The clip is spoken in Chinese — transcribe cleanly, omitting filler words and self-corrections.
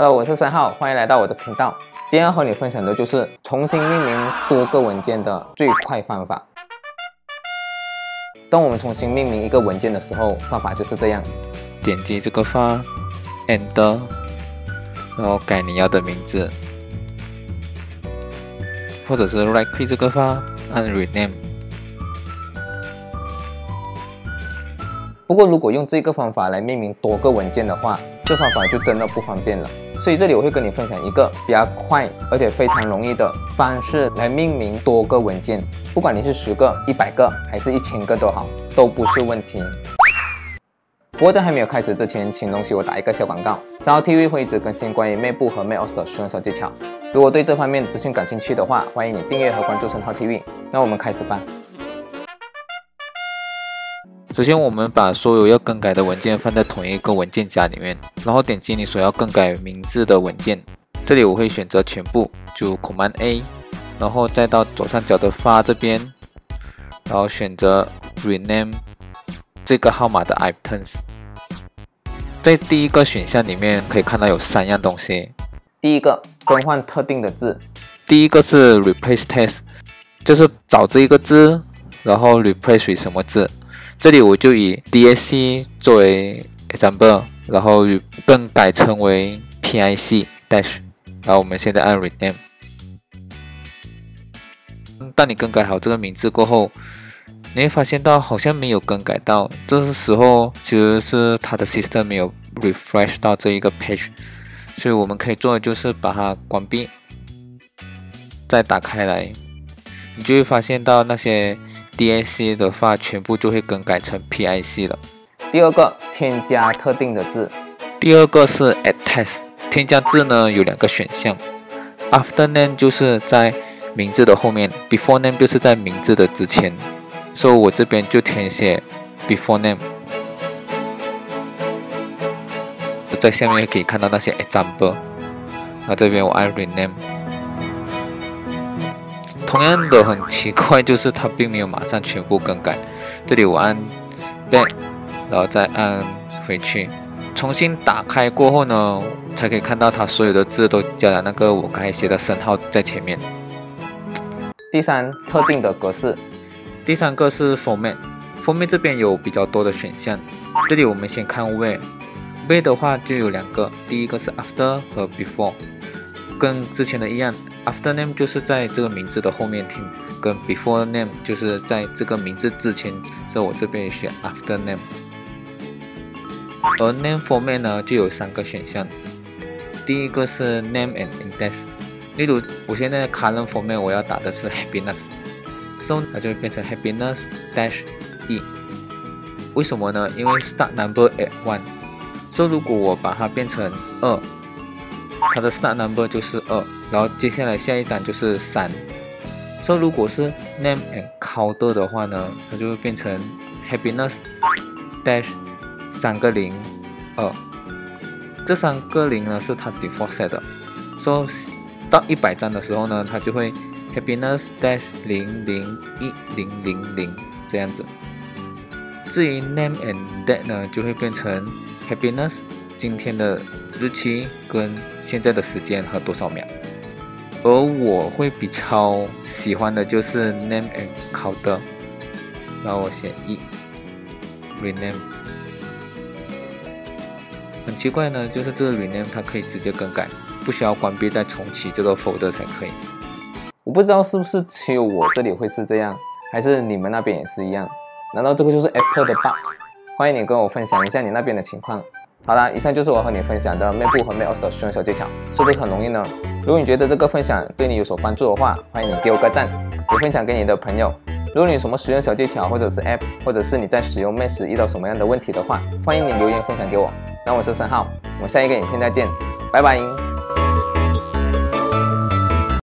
Hello， 我是三号，欢迎来到我的频道。今天要和你分享的就是重新命名多个文件的最快方法。当我们重新命名一个文件的时候，方法就是这样：点击这个方 ，Enter， 然后改你要的名字，或者是 Right Click 这个方，按 Rename。 不过，如果用这个方法来命名多个文件的话，这方法就真的不方便了。所以这里我会跟你分享一个比较快而且非常容易的方式来命名多个文件，不管你是10个、100个还是1000个都好，都不是问题。不过在还没有开始之前，请容许我打一个小广告。3号 TV 会一直更新关于macOS和macOS 的使用小技巧。如果对这方面的资讯感兴趣的话，欢迎你订阅和关注3号 TV。那我们开始吧。 首先，我们把所有要更改的文件放在同一个文件夹里面，然后点击你所要更改名字的文件。这里我会选择全部，就 Command A， 然后再到左上角的File这边，然后选择 Rename 这个号码的 Items。在第一个选项里面可以看到有3样东西。第一个，更换特定的字。第一个是 Replace Text， 就是找这一个字，然后 Replace 什么字。 这里我就以 DSC 作为 example， 然后更改成为 PIC dash， 然后我们现在按 rename。当你更改好这个名字过后，你会发现到好像没有更改到，这时候其实是它的 system 没有 refresh 到这一个 page， 所以我们可以做的就是把它关闭，再打开来，你就会发现到那些 DNC 的话，全部就会更改成 PIC 了。第二个，添加特定的字。第二个是 Add Text， 添加字呢有2个选项。After Name 就是在名字的后面 ，Before Name 就是在名字的之前，所以我这边就填写 Before Name。在下面可以看到那些 example， 那这边我按 Rename。 同样的很奇怪，就是它并没有马上全部更改。这里我按 back， 然后再按回去，重新打开过后呢，才可以看到它所有的字都加了那个我刚才写的#在前面。第3，特定的格式。第3个是 format，format 这边有比较多的选项。这里我们先看 where，where 的话就有2个，第一个是 after 和 before， 跟之前的一样。 After name 就是在这个名字的后面听，跟 before name 就是在这个名字之前，所以我这边也选 after name。而 name format 呢就有3个选项，第一个是 name and index， 例如我现在的 current format 我要打的是 happiness， 所以它就会变成 happiness dash e。为什么呢？因为 start number at 1， 所以如果我把它变成2， 它的 start number 就是2，然后接下来下一张就是3。所以如果是 name and counter 的话呢，它就会变成 happiness dash 3个0 2。这3个0呢是它 default set 的，所以到100张的时候呢，它就会 happiness dash 001000这样子。至于 name and date 呢，就会变成 happiness 今天的 日期跟现在的时间和多少秒，而我会比较喜欢的就是 name and counter， 然后我选 rename。很奇怪呢，就是这个 rename 它可以直接更改，不需要关闭再重启这个 folder 才可以。我不知道是不是只有我这里会是这样，还是你们那边也是一样？难道这个就是 Apple 的 bug？ 欢迎你跟我分享一下你那边的情况。 好啦，以上就是我和你分享的macOS和macOS 的使用小技巧，是不是很容易呢？如果你觉得这个分享对你有所帮助的话，欢迎你给我个赞，也分享给你的朋友。如果你有什么使用小技巧，或者是 App， 或者是你在使用Mac时遇到什么样的问题的话，欢迎你留言分享给我。那我是3号，我们下一个影片再见，拜拜。